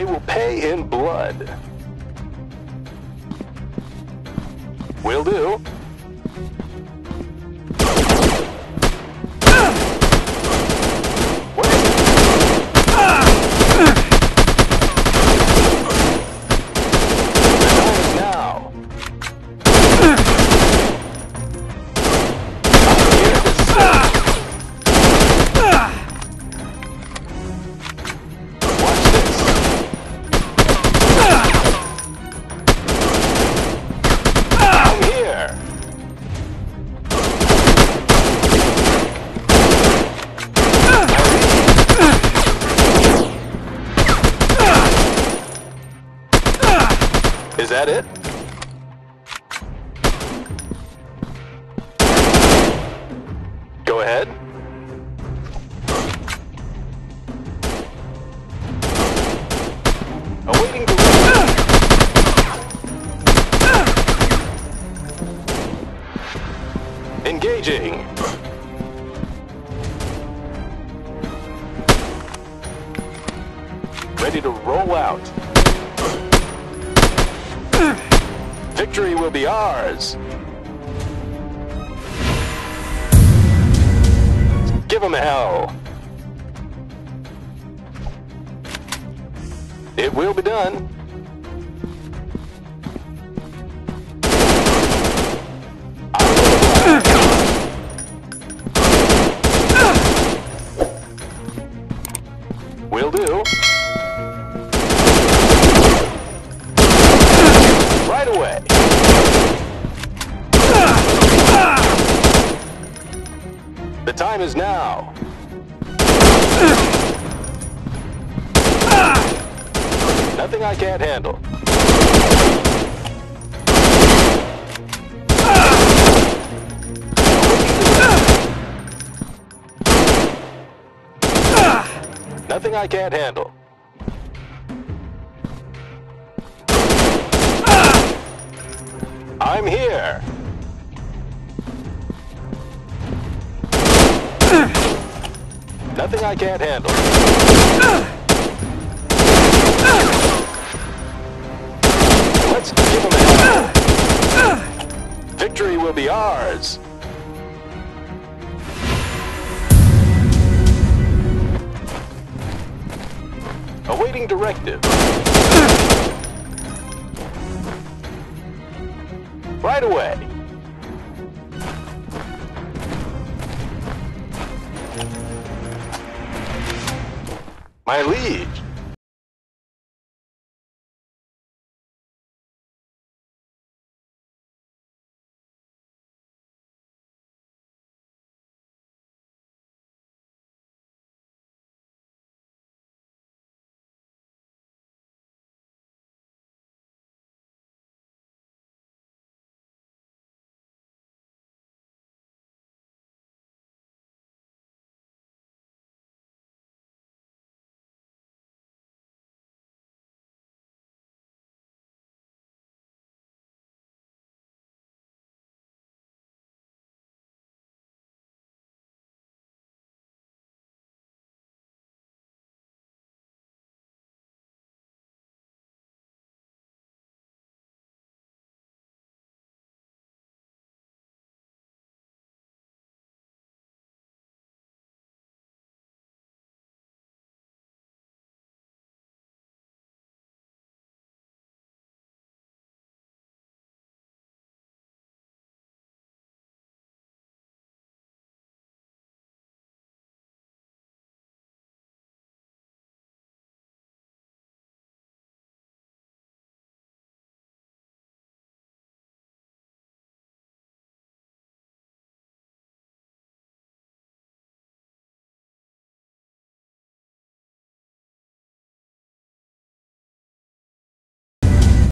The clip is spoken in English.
They will pay in blood. Will do. Is that it? Go ahead. Awaiting the... Engaging. Ready to roll out. Victory will be ours! Give them hell! It will be done! Will do! Right away! The time is now. Nothing I can't handle. Nothing I can't handle. I'm here. Nothing I can't handle. Let's give them hell. Victory will be ours. Awaiting directive. Right away. My liege.